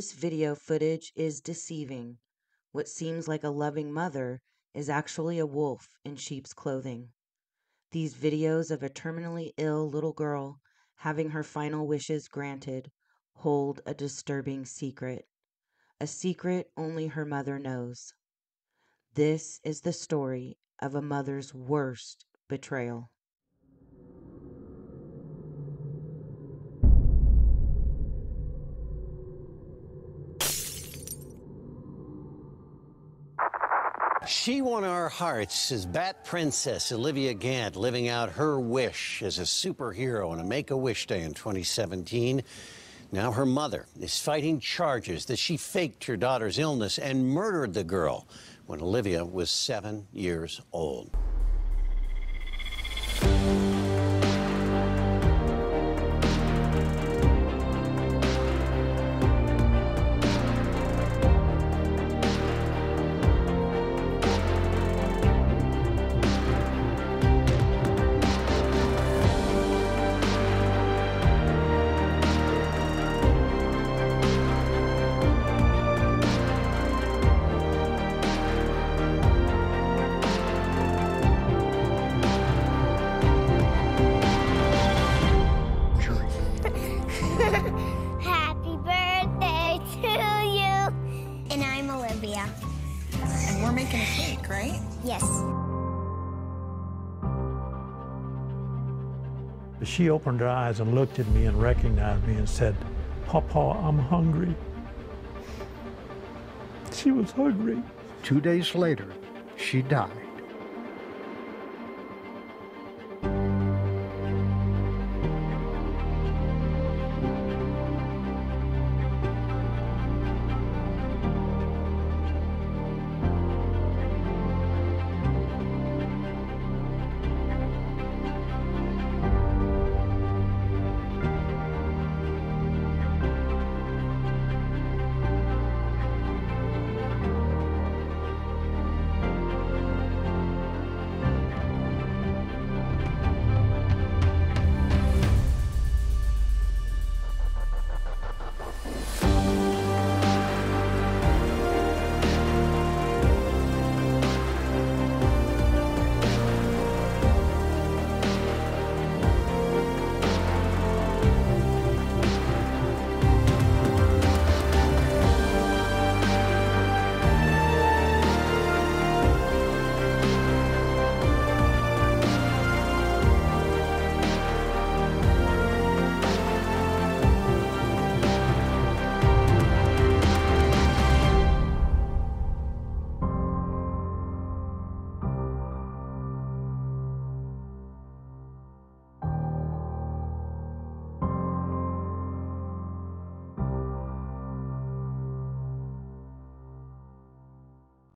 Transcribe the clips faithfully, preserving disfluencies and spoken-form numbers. This video footage is deceiving. What seems like a loving mother is actually a wolf in sheep's clothing. These videos of a terminally ill little girl having her final wishes granted hold a disturbing secret, a secret only her mother knows. This is the story of a mother's worst betrayal. She won our hearts as Bat Princess Olivia Gant, living out her wish as a superhero on a Make-A-Wish Day in twenty seventeen. Now her mother is fighting charges that she faked her daughter's illness and murdered the girl when Olivia was seven years old. She opened her eyes and looked at me and recognized me and said, "Papa, I'm hungry." She was hungry. Two days later, she died.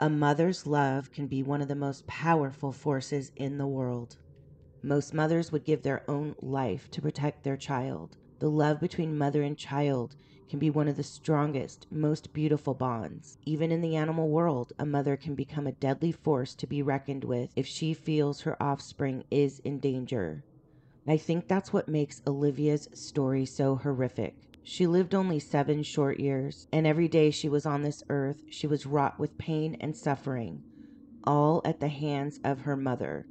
A mother's love can be one of the most powerful forces in the world. Most mothers would give their own life to protect their child. The love between mother and child can be one of the strongest, most beautiful bonds. Even in the animal world, a mother can become a deadly force to be reckoned with if she feels her offspring is in danger. I think that's what makes Olivia's story so horrific. She lived only seven short years, and every day she was on this earth, she was wrought with pain and suffering, all at the hands of her mother.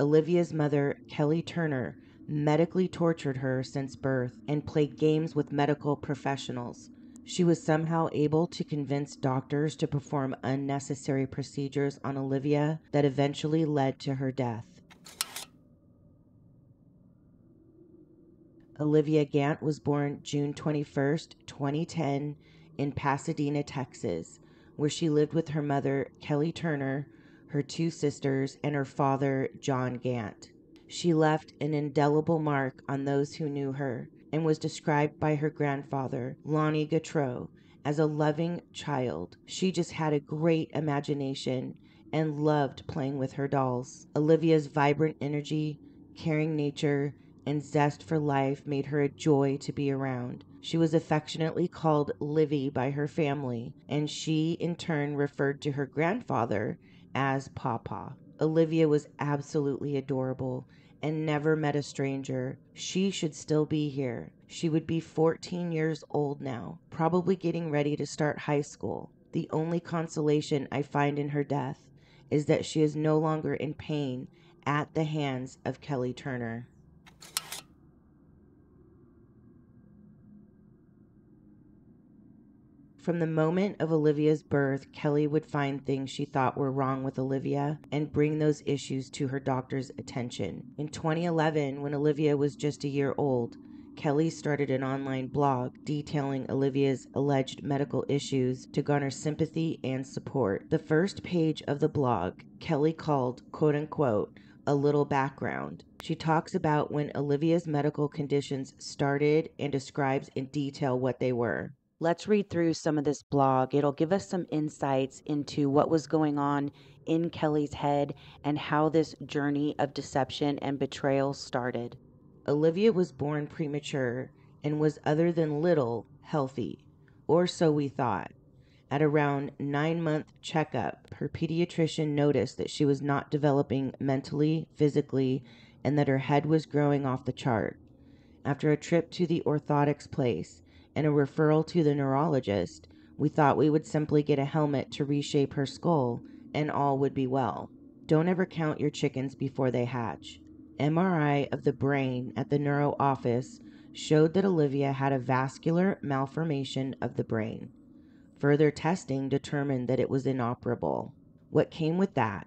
Olivia's mother, Kelly Turner, medically tortured her since birth and played games with medical professionals. She was somehow able to convince doctors to perform unnecessary procedures on Olivia that eventually led to her death. Olivia Gant was born June twenty-first, twenty ten, in Pasadena, Texas, where she lived with her mother, Kelly Turner, her two sisters, and her father, John Gant. She left an indelible mark on those who knew her and was described by her grandfather, Lonnie Gautreaux, as a loving child. She just had a great imagination and loved playing with her dolls. Olivia's vibrant energy, caring nature, and zest for life made her a joy to be around. She was affectionately called Livy by her family, and she in turn referred to her grandfather as Papa. Olivia was absolutely adorable and never met a stranger. She should still be here. She would be fourteen years old now, probably getting ready to start high school. The only consolation I find in her death is that she is no longer in pain at the hands of Kelly Turner. From the moment of Olivia's birth, Kelly would find things she thought were wrong with Olivia and bring those issues to her doctor's attention. In twenty eleven, when Olivia was just a year old, Kelly started an online blog detailing Olivia's alleged medical issues to garner sympathy and support. The first page of the blog, Kelly called, quote unquote, a little background. She talks about when Olivia's medical conditions started and describes in detail what they were. Let's read through some of this blog. It'll give us some insights into what was going on in Kelly's head and how this journey of deception and betrayal started. Olivia was born premature and was, other than little, healthy, or so we thought. At around nine-month checkup, her pediatrician noticed that she was not developing mentally, physically, and that her head was growing off the chart. After a trip to the orthotics place and a referral to the neurologist, we thought we would simply get a helmet to reshape her skull and all would be well. Don't ever count your chickens before they hatch. M R I of the brain at the neuro office showed that Olivia had a vascular malformation of the brain. Further testing determined that it was inoperable. What came with that?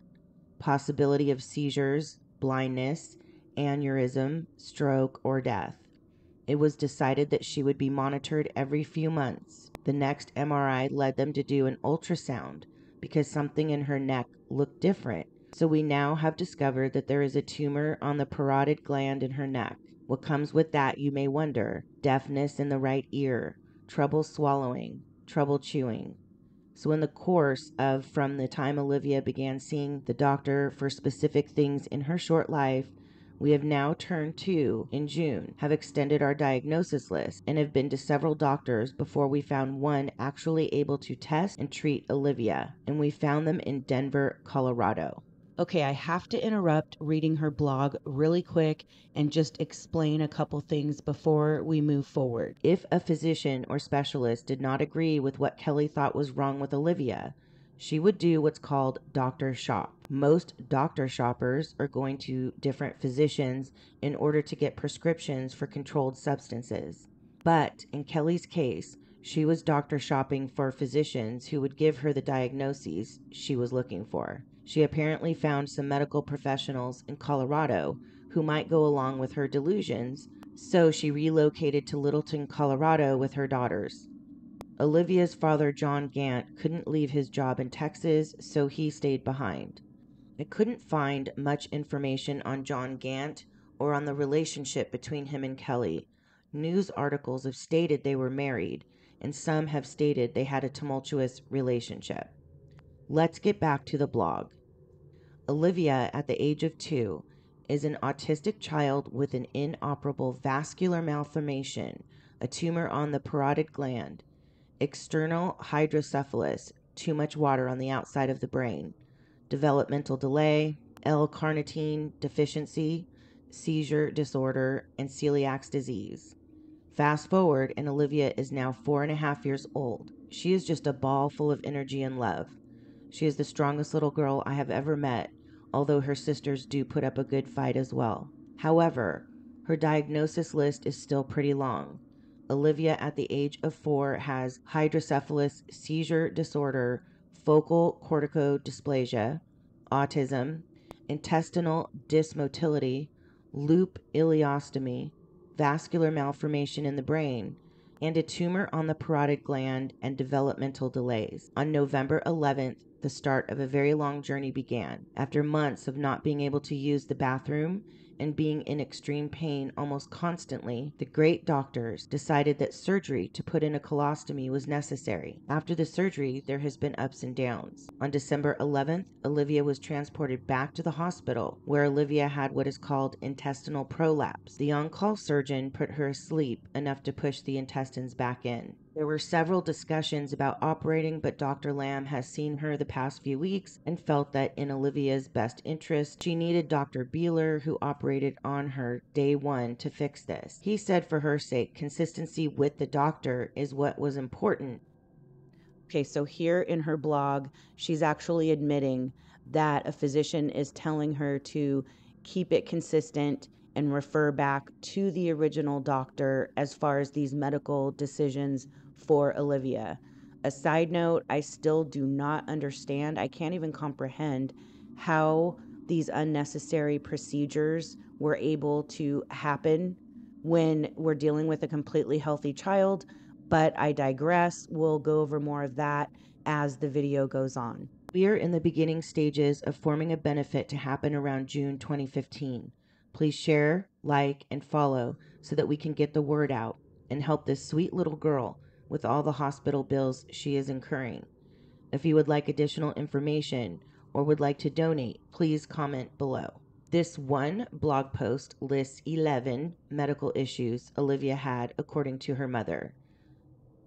Possibility of seizures, blindness, aneurysm, stroke, or death. It was decided that she would be monitored every few months. The next M R I led them to do an ultrasound because something in her neck looked different. So we now have discovered that there is a tumor on the parotid gland in her neck. What comes with that, you may wonder. Deafness in the right ear, trouble swallowing, trouble chewing. So in the course of from the time Olivia began seeing the doctor for specific things in her short life, we have now turned to, in June, have extended our diagnosis list and have been to several doctors before we found one actually able to test and treat Olivia, and we found them in Denver, Colorado. Okay, I have to interrupt reading her blog really quick and just explain a couple things before we move forward. If a physician or specialist did not agree with what Kelly thought was wrong with Olivia, she would do what's called doctor shop. Most doctor shoppers are going to different physicians in order to get prescriptions for controlled substances. But in Kelly's case, she was doctor shopping for physicians who would give her the diagnoses she was looking for. She apparently found some medical professionals in Colorado who might go along with her delusions, so she relocated to Littleton, Colorado with her daughters. Olivia's father, John Gant, couldn't leave his job in Texas, so he stayed behind. I couldn't find much information on John Gant or on the relationship between him and Kelly. News articles have stated they were married, and some have stated they had a tumultuous relationship. Let's get back to the blog. Olivia, at the age of two, is an autistic child with an inoperable vascular malformation, a tumor on the parotid gland, external hydrocephalus, too much water on the outside of the brain, developmental delay, L carnitine deficiency, seizure disorder, and celiac disease. Fast forward, and Olivia is now four and a half years old. She is just a ball full of energy and love. She is the strongest little girl I have ever met, although her sisters do put up a good fight as well. However, her diagnosis list is still pretty long. Olivia, at the age of four, has hydrocephalus seizure disorder, focal cortical dysplasia, autism, intestinal dysmotility, loop ileostomy, vascular malformation in the brain, and a tumor on the parotid gland and developmental delays. On November eleventh, the start of a very long journey began. After months of not being able to use the bathroom and being in extreme pain almost constantly, the great doctors decided that surgery to put in a colostomy was necessary. After the surgery, there has been ups and downs. On December eleventh, Olivia was transported back to the hospital, where Olivia had what is called intestinal prolapse. The on-call surgeon put her asleep enough to push the intestines back in. There were several discussions about operating, but Doctor Lamb has seen her the past few weeks and felt that in Olivia's best interest, she needed Doctor Beeler, who operated on her day one, to fix this. He said for her sake, consistency with the doctor is what was important. Okay, so here in her blog, she's actually admitting that a physician is telling her to keep it consistent and refer back to the original doctor as far as these medical decisions for Olivia. A side note, I still do not understand, I can't even comprehend how these unnecessary procedures were able to happen when we're dealing with a completely healthy child, but I digress. We'll go over more of that as the video goes on. We are in the beginning stages of forming a benefit to happen around June twenty fifteen. Please share, like, and follow so that we can get the word out and help this sweet little girl with all the hospital bills she is incurring. If you would like additional information or would like to donate, please comment below. This one blog post lists eleven medical issues Olivia had according to her mother.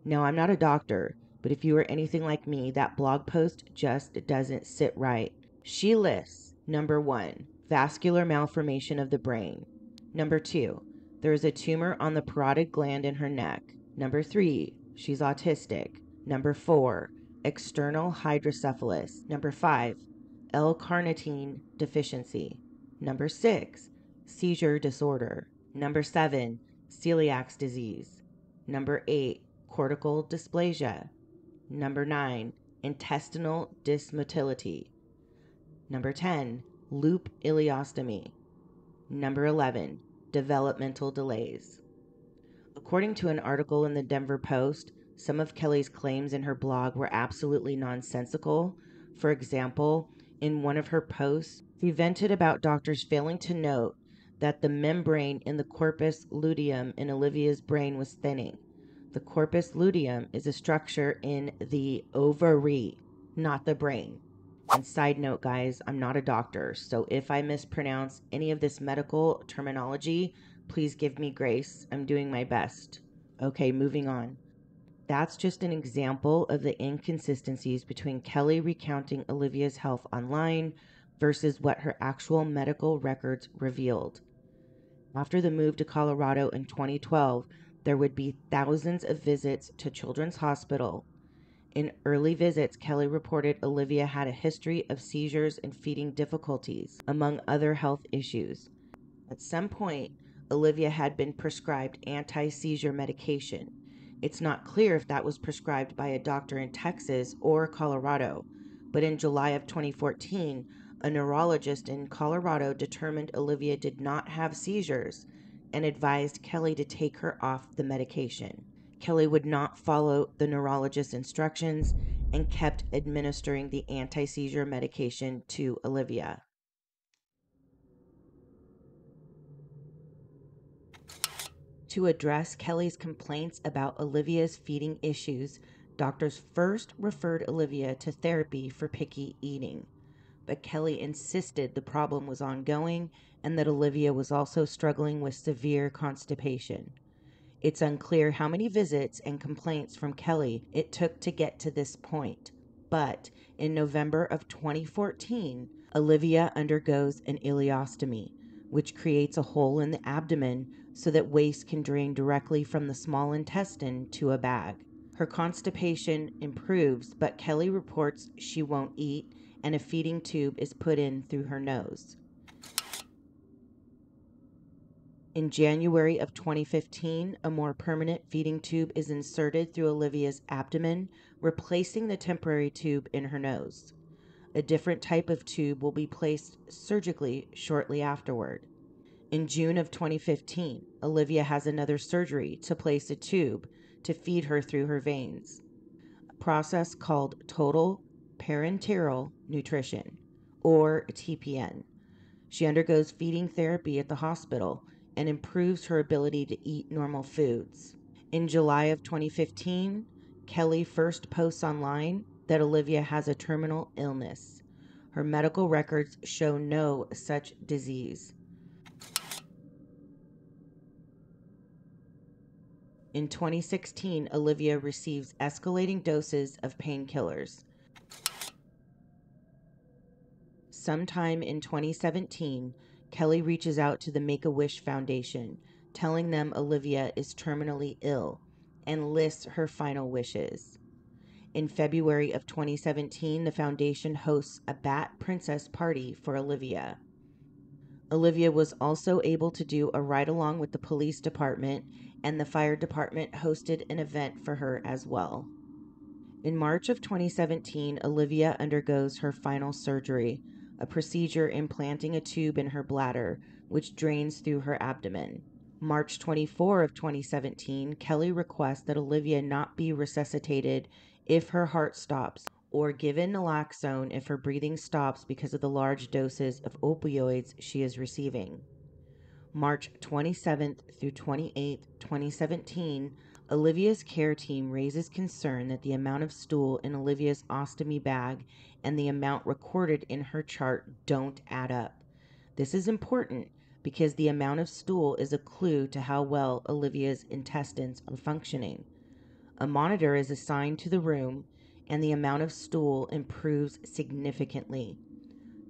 Now, I'm not a doctor, but if you are anything like me, that blog post just doesn't sit right. She lists, number one, vascular malformation of the brain. Number two, there is a tumor on the parotid gland in her neck. Number three, she's autistic. Number four, external hydrocephalus. Number five, L-carnitine deficiency. Number six, seizure disorder. Number seven, celiac disease. Number eight, cortical dysplasia. Number nine, intestinal dysmotility. Number ten, loop ileostomy. Number eleven, developmental delays. According to an article in the Denver Post, some of Kelly's claims in her blog were absolutely nonsensical. For example, in one of her posts, she vented about doctors failing to note that the membrane in the corpus luteum in Olivia's brain was thinning. The corpus luteum is a structure in the ovary, not the brain. And side note, guys, I'm not a doctor, so if I mispronounce any of this medical terminology, please give me grace. I'm doing my best. Okay, moving on. That's just an example of the inconsistencies between Kelly recounting Olivia's health online versus what her actual medical records revealed. After the move to Colorado in twenty twelve, there would be thousands of visits to Children's Hospital. In early visits, Kelly reported Olivia had a history of seizures and feeding difficulties, among other health issues. At some point, Olivia had been prescribed anti-seizure medication. It's not clear if that was prescribed by a doctor in Texas or Colorado, but in July of twenty fourteen, a neurologist in Colorado determined Olivia did not have seizures and advised Kelly to take her off the medication. Kelly would not follow the neurologist's instructions and kept administering the anti-seizure medication to Olivia. To address Kelly's complaints about Olivia's feeding issues, doctors first referred Olivia to therapy for picky eating, but Kelly insisted the problem was ongoing and that Olivia was also struggling with severe constipation. It's unclear how many visits and complaints from Kelly it took to get to this point, but in November of twenty fourteen, Olivia undergoes an ileostomy, which creates a hole in the abdomen so that waste can drain directly from the small intestine to a bag. Her constipation improves, but Kelly reports she won't eat, and a feeding tube is put in through her nose. In January of twenty fifteen, a more permanent feeding tube is inserted through Olivia's abdomen, replacing the temporary tube in her nose. A different type of tube will be placed surgically shortly afterward. In June of twenty fifteen, Olivia has another surgery to place a tube to feed her through her veins, a process called total parenteral nutrition, or T P N. She undergoes feeding therapy at the hospital and improves her ability to eat normal foods. In July of twenty fifteen, Kelly first posts online that Olivia has a terminal illness. Her medical records show no such disease. in twenty sixteen, Olivia receives escalating doses of painkillers. Sometime in twenty seventeen, Kelly reaches out to the Make-A-Wish Foundation, telling them Olivia is terminally ill, and lists her final wishes. In February of twenty seventeen, the foundation hosts a Bat Princess party for Olivia. Olivia was also able to do a ride-along with the police department, and the fire department hosted an event for her as well. In March of twenty seventeen, Olivia undergoes her final surgery, a procedure implanting a tube in her bladder, which drains through her abdomen. March twenty-fourth of twenty seventeen, Kelly requests that Olivia not be resuscitated if her heart stops, or given naloxone if her breathing stops because of the large doses of opioids she is receiving. March twenty-seventh through twenty-eighth, twenty seventeen, Olivia's care team raises concern that the amount of stool in Olivia's ostomy bag and the amount recorded in her chart don't add up. This is important because the amount of stool is a clue to how well Olivia's intestines are functioning. A monitor is assigned to the room, and the amount of stool improves significantly.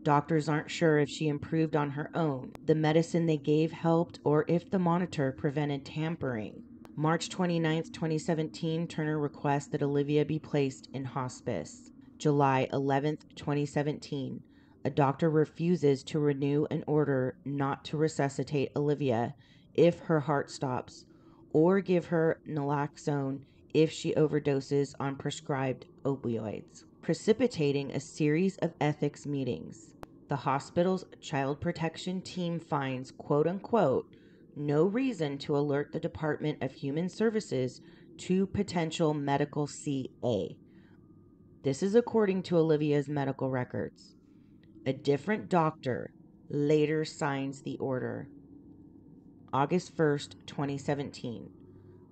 Doctors aren't sure if she improved on her own, the medicine they gave helped, or if the monitor prevented tampering. March twenty-ninth, twenty seventeen, Turner requests that Olivia be placed in hospice. July eleventh, twenty seventeen, a doctor refuses to renew an order not to resuscitate Olivia if her heart stops, or give her naloxone if she overdoses on prescribed opioids, precipitating a series of ethics meetings. The hospital's child protection team finds, quote unquote, no reason to alert the Department of Human Services to potential medical C A. This is according to Olivia's medical records. A different doctor later signs the order. August first, twenty seventeen.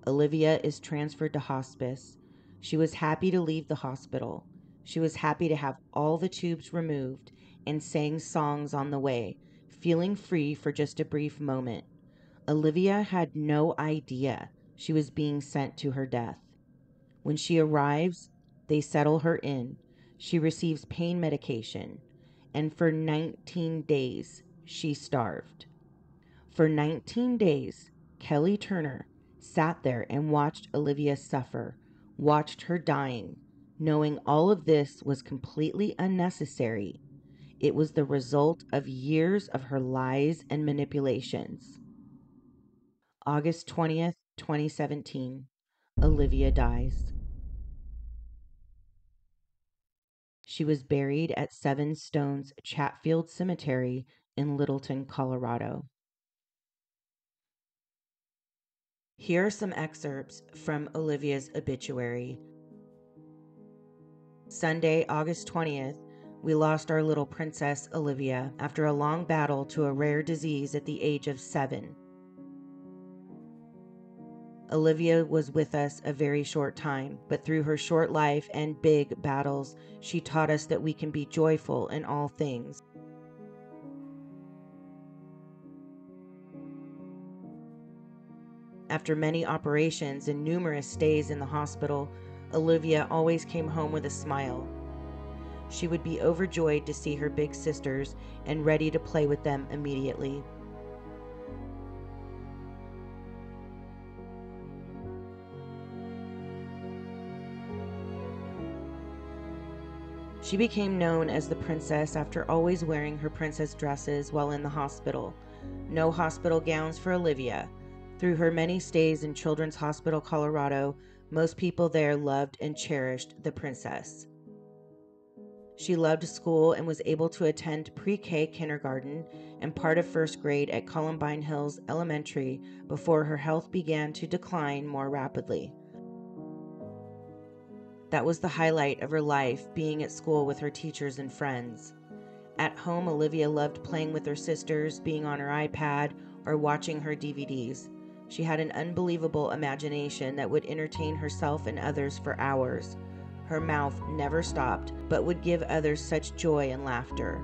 Olivia is transferred to hospice. She was happy to leave the hospital. She was happy to have all the tubes removed and sang songs on the way, feeling free for just a brief moment. Olivia had no idea she was being sent to her death. When she arrives, they settle her in. She receives pain medication, and for nineteen days, she starved. For nineteen days, Kelly Turner sat there and watched Olivia suffer, watched her dying, knowing all of this was completely unnecessary. It was the result of years of her lies and manipulations. August twentieth, twenty seventeen, Olivia dies. She was buried at Seven Stones Chatfield Cemetery in Littleton, Colorado. Here are some excerpts from Olivia's obituary. Sunday, August twentieth, we lost our little princess, Olivia, after a long battle to a rare disease at the age of seven. Olivia was with us a very short time, but through her short life and big battles, she taught us that we can be joyful in all things. After many operations and numerous stays in the hospital, Olivia always came home with a smile. She would be overjoyed to see her big sisters and ready to play with them immediately. She became known as the princess after always wearing her princess dresses while in the hospital. No hospital gowns for Olivia. Through her many stays in Children's Hospital Colorado, most people there loved and cherished the princess. She loved school and was able to attend pre-K kindergarten and part of first grade at Columbine Hills Elementary before her health began to decline more rapidly. That was the highlight of her life, being at school with her teachers and friends. At home, Olivia loved playing with her sisters, being on her iPad, or watching her D V Ds. She had an unbelievable imagination that would entertain herself and others for hours. Her mouth never stopped, but would give others such joy and laughter.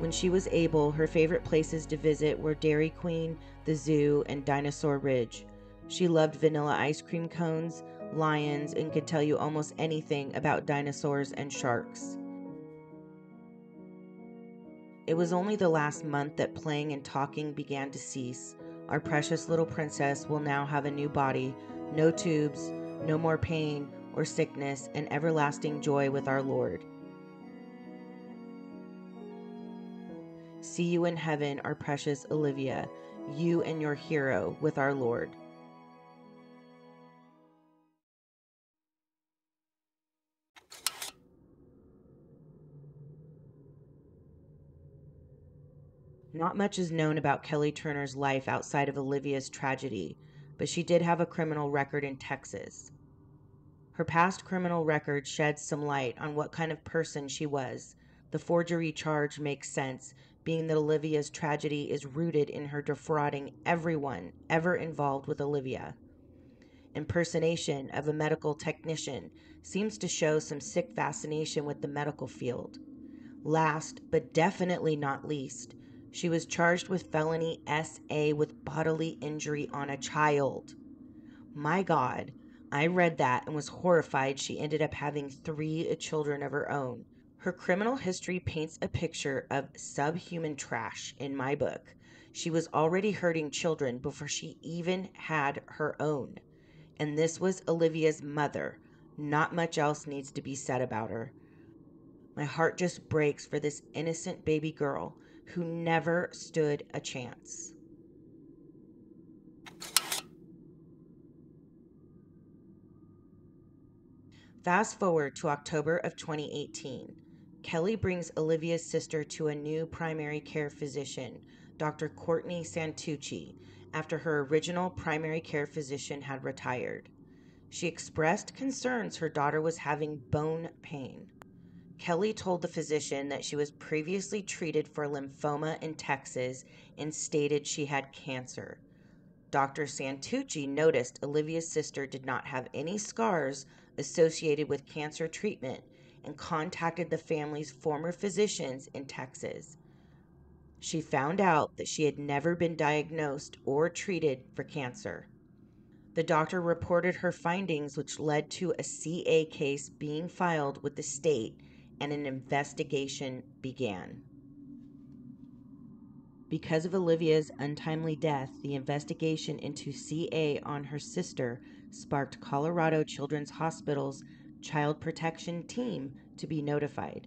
When she was able, her favorite places to visit were Dairy Queen, the zoo, and Dinosaur Ridge. She loved vanilla ice cream cones, lions, and could tell you almost anything about dinosaurs and sharks. It was only the last month that playing and talking began to cease. Our precious little princess will now have a new body, no tubes, no more pain or sickness, and everlasting joy with our Lord. See you in heaven, our precious Olivia, you and your hero with our Lord. Not much is known about Kelly Turner's life outside of Olivia's tragedy, but she did have a criminal record in Texas. Her past criminal record sheds some light on what kind of person she was. The forgery charge makes sense, being that Olivia's tragedy is rooted in her defrauding everyone ever involved with Olivia. Impersonation of a medical technician seems to show some sick fascination with the medical field. Last, but definitely not least, she was charged with felony S A with bodily injury on a child. My God, I read that and was horrified she ended up having three children of her own. Her criminal history paints a picture of subhuman trash in my book. She was already hurting children before she even had her own. And this was Olivia's mother. Not much else needs to be said about her. My heart just breaks for this innocent baby girl who never stood a chance. Fast forward to October of twenty eighteen. Kelly brings Olivia's sister to a new primary care physician, Doctor Courtney Santucci, after her original primary care physician had retired. She expressed concerns her daughter was having bone pain. Kelly told the physician that she was previously treated for lymphoma in Texas and stated she had cancer. Doctor Santucci noticed Olivia's sister did not have any scars associated with cancer treatment and contacted the family's former physicians in Texas. She found out that she had never been diagnosed or treated for cancer. The doctor reported her findings, which led to a C A case being filed with the state, and an investigation began. Because of Olivia's untimely death, the investigation into C A on her sister sparked Colorado Children's Hospital's Child Protection Team to be notified.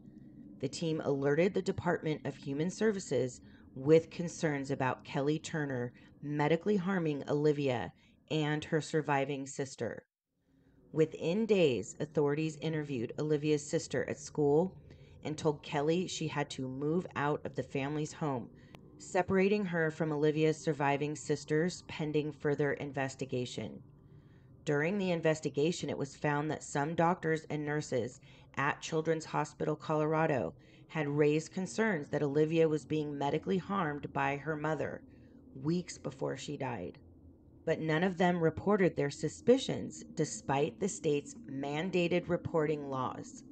The team alerted the Department of Human Services with concerns about Kelly Turner medically harming Olivia and her surviving sister. Within days, authorities interviewed Olivia's sister at school and told Kelly she had to move out of the family's home, separating her from Olivia's surviving sisters pending further investigation. During the investigation, it was found that some doctors and nurses at Children's Hospital Colorado had raised concerns that Olivia was being medically harmed by her mother weeks before she died. But none of them reported their suspicions despite the state's mandated reporting laws.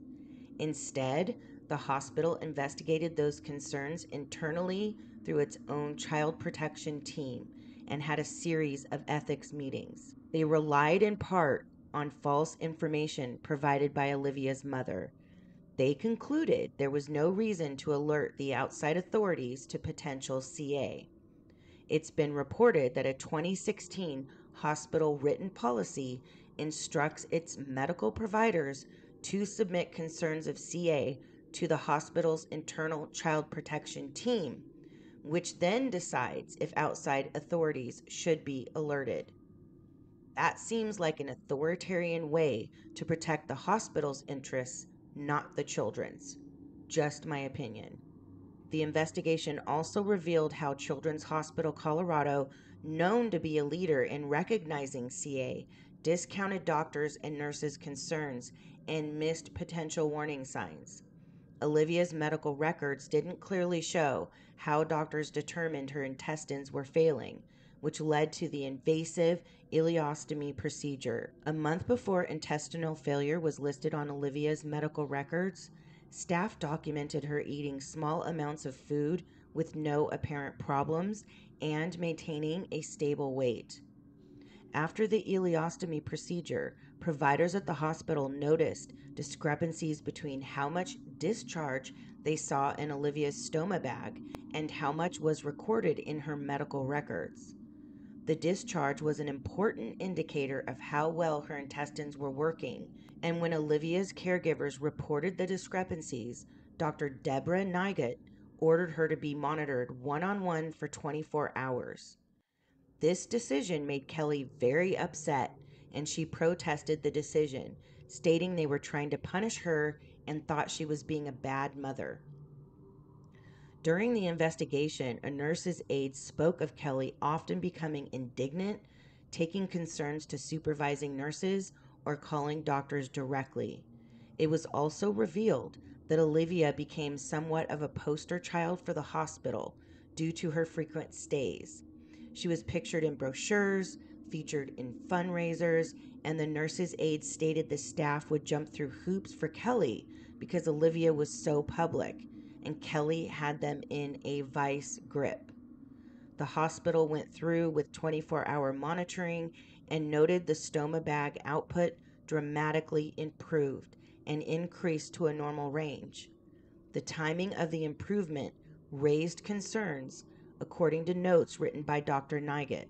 Instead, the hospital investigated those concerns internally through its own child protection team and had a series of ethics meetings. They relied in part on false information provided by Olivia's mother. They concluded there was no reason to alert the outside authorities to potential C A. It's been reported that a twenty sixteen hospital written policy instructs its medical providers to submit concerns of C A to the hospital's internal child protection team, which then decides if outside authorities should be alerted. That seems like an authoritarian way to protect the hospital's interests, not the children's. Just my opinion. The investigation also revealed how Children's Hospital Colorado, known to be a leader in recognizing C A, discounted doctors' and nurses' concerns and missed potential warning signs. Olivia's medical records didn't clearly show how doctors determined her intestines were failing, which led to the invasive ileostomy procedure. A month before intestinal failure was listed on Olivia's medical records, Staff documented her eating small amounts of food with no apparent problems and maintaining a stable weight. After the ileostomy procedure, providers at the hospital noticed discrepancies between how much discharge they saw in Olivia's stoma bag and how much was recorded in her medical records. The discharge was an important indicator of how well her intestines were working, and when Olivia's caregivers reported the discrepancies, Doctor Deborah Nigut ordered her to be monitored one-on-one for twenty-four hours. This decision made Kelly very upset, and she protested the decision, stating they were trying to punish her and thought she was being a bad mother. During the investigation, a nurse's aide spoke of Kelly often becoming indignant, taking concerns to supervising nurses, or calling doctors directly. It was also revealed that Olivia became somewhat of a poster child for the hospital due to her frequent stays. She was pictured in brochures, featured in fundraisers, and the nurse's aide stated the staff would jump through hoops for Kelly because Olivia was so public, and Kelly had them in a vice grip. The hospital went through with twenty-four hour monitoring and noted the stoma bag output dramatically improved and increased to a normal range. The timing of the improvement raised concerns, according to notes written by Doctor Nigut.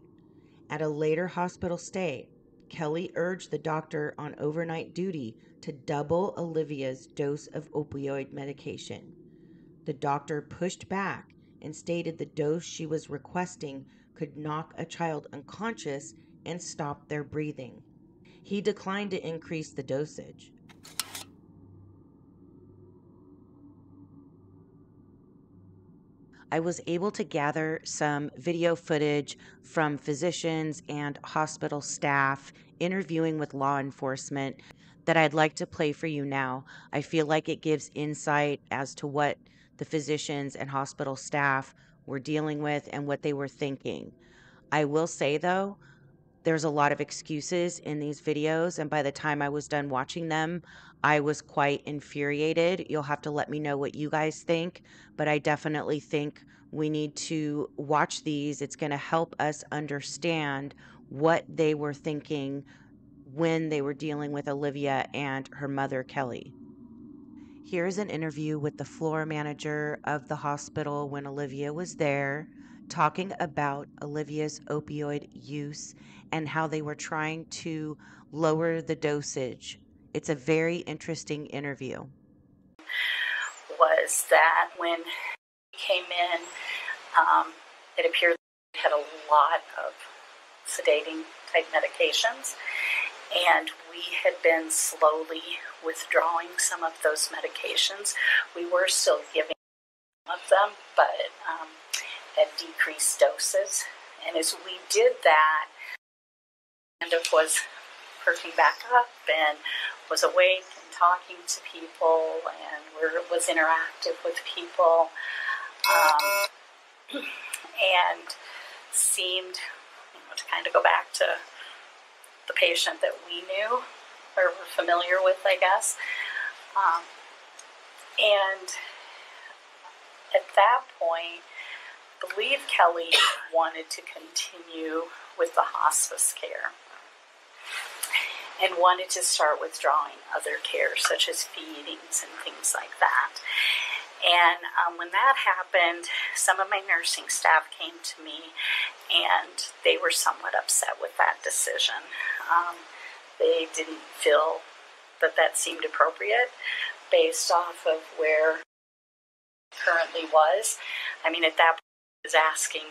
At a later hospital stay, Kelly urged the doctor on overnight duty to double Olivia's dose of opioid medication. The doctor pushed back and stated the dose she was requesting could knock a child unconscious and stop their breathing. He declined to increase the dosage. I was able to gather some video footage from physicians and hospital staff interviewing with law enforcement that I'd like to play for you now. I feel like it gives insight as to what the physicians and hospital staff were dealing with and what they were thinking. I will say, though, there's a lot of excuses in these videos, and by the time I was done watching them, I was quite infuriated. You'll have to let me know what you guys think, but I definitely think we need to watch these. It's going to help us understand what they were thinking when they were dealing with Olivia and her mother, Kelly. Here's an interview with the floor manager of the hospital when Olivia was there, talking about Olivia's opioid use and how they were trying to lower the dosage. It's a very interesting interview. Was that when he came in, um, it appeared that he had a lot of sedating type medications, and we had been slowly withdrawing some of those medications. We were still giving some of them, but um, at decreased doses. And as we did that, kind of was perking back up and was awake and talking to people and were, was interactive with people, um, and seemed, you know, to kind of go back to the patient that we knew or were familiar with, I guess. Um, and at that point, I believe Kelly wanted to continue with the hospice care and wanted to start withdrawing other care, such as feedings and things like that. And um, when that happened, some of my nursing staff came to me, and they were somewhat upset with that decision. Um, they didn't feel that that seemed appropriate based off of where currently was. I mean, at that point, I was asking,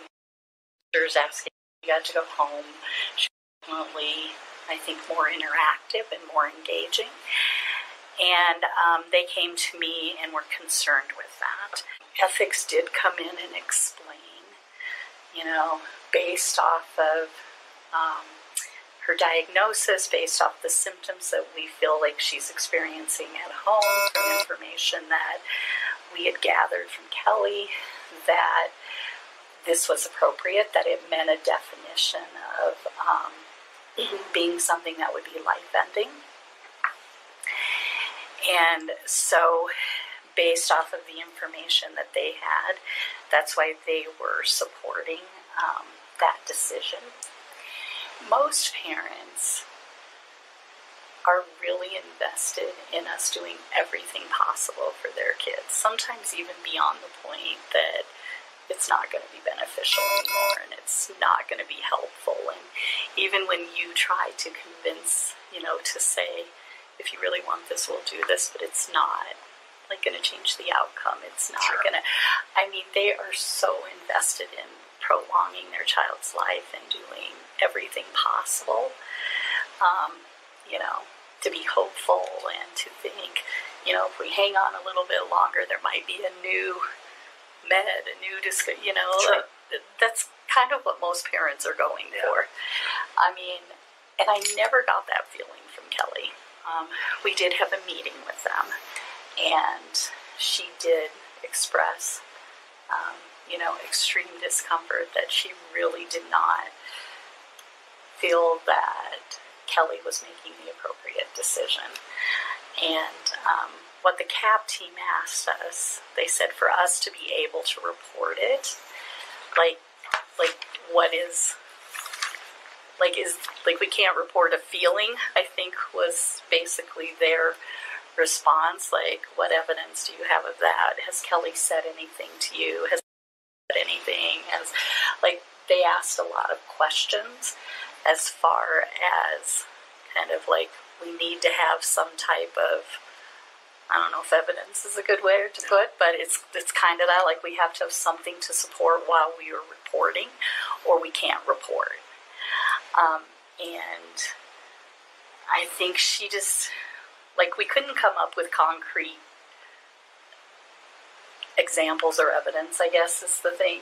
she was asking, she got to go home. She was definitely, I think, more interactive and more engaging. And um, they came to me and were concerned with that. Ethics did come in and explain, you know, based off of um, her diagnosis, based off the symptoms that we feel like she's experiencing at home, from information that we had gathered from Kelly, that this was appropriate, that it meant a definition of um, being something that would be life-ending. And so based off of the information that they had. That's why they were supporting um, that decision. Most parents are really invested in us doing everything possible for their kids, sometimes even beyond the point that it's not going to be beneficial anymore and it's not going to be helpful. And even when you try to convince, you know, to say, if you really want this, we'll do this, but it's not like going to change the outcome. It's not sure. going to, I mean, they are so invested in prolonging their child's life and doing everything possible, um, you know, to be hopeful and to think, you know, if we hang on a little bit longer, there might be a new med, a new, disc- you know, sure. uh, that's kind of what most parents are going yeah. for. I mean, and I never got that feeling from Kelly. Um, we did have a meeting with them, and she did express, um, you know, extreme discomfort that she really did not feel that Kelly was making the appropriate decision. And um, what the C A B team asked us, they said for us to be able to report it, like, like what is, like is, like we can't report a feeling, I think was basically their response. Like, what evidence do you have of that? Has Kelly said anything to you? Has said anything? Has, like, they asked a lot of questions. As far as kind of like, we need to have some type of, I don't know if evidence is a good way to put, but it's it's kind of that, like we have to have something to support while we are reporting, or we can't report. Um, and I think she just, like we couldn't come up with concrete examples or evidence, I guess is the thing,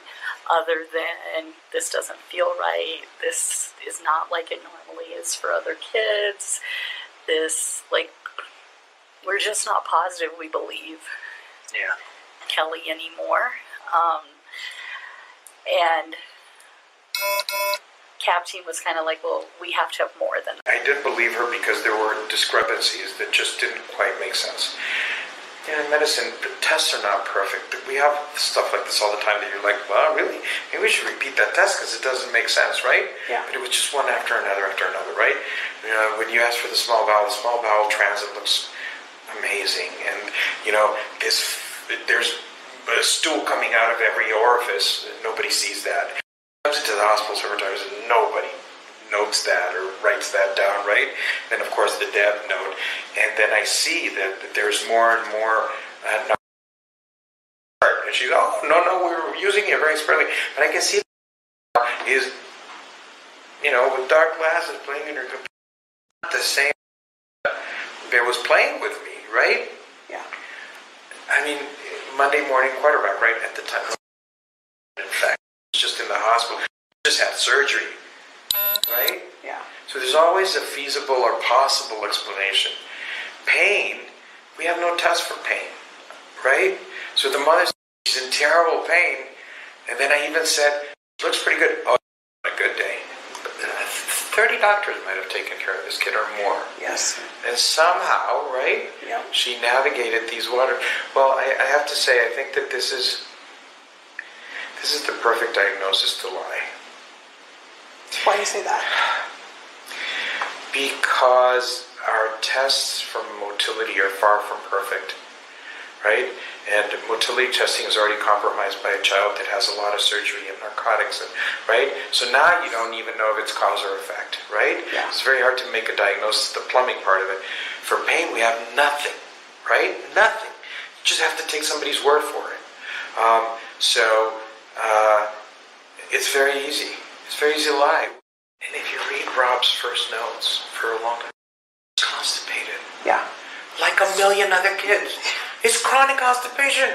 other than this doesn't feel right, this is not like it normally is for other kids, this, like, we're just not positive we believe yeah. Kelly anymore. Um, and C A B team was kind of like, well, we have to have more than that. I did believe her because there were discrepancies that just didn't quite make sense. Yeah, in medicine, the tests are not perfect. We have stuff like this all the time that you're like, well, really? Maybe we should repeat that test because it doesn't make sense, right? Yeah. But it was just one after another after another, right? You know, when you ask for the small bowel, the small bowel transit looks amazing. And, you know, this, there's a stool coming out of every orifice. Nobody sees that. Comes into the hospital several times and nobody notes that or writes that down, right? Then of course the death note, and then I see that, that there's more and more. Uh, and she's oh no no we were using it very sparingly, but I can see that is, you know, with dark glasses playing in her computer, not the same that was playing with me, right? Yeah. I mean, Monday morning quarterback, right at the time. In fact, just in the hospital, just had surgery. Right? Yeah. So there's always a feasible or possible explanation. Pain, we have no test for pain, right? So the mother, she's in terrible pain, and then I even said, looks pretty good. Oh, a good day. thirty doctors might have taken care of this kid or more. Yes. And somehow, right, yeah. she navigated these waters. Well, I, I have to say, I think that this is, this is the perfect diagnosis to lie. Why do you say that? Because our tests for motility are far from perfect, right? And motility testing is already compromised by a child that has a lot of surgery and narcotics, and, right? So now you don't even know if it's cause or effect, right? Yeah. It's very hard to make a diagnosis, the plumbing part of it. For pain, we have nothing, right? Nothing. You just have to take somebody's word for it. Um, so uh, it's very easy. It's very easy to lie. And if you read Rob's first notes for a long time, he's constipated. Yeah. Like a million other kids. It's chronic constipation,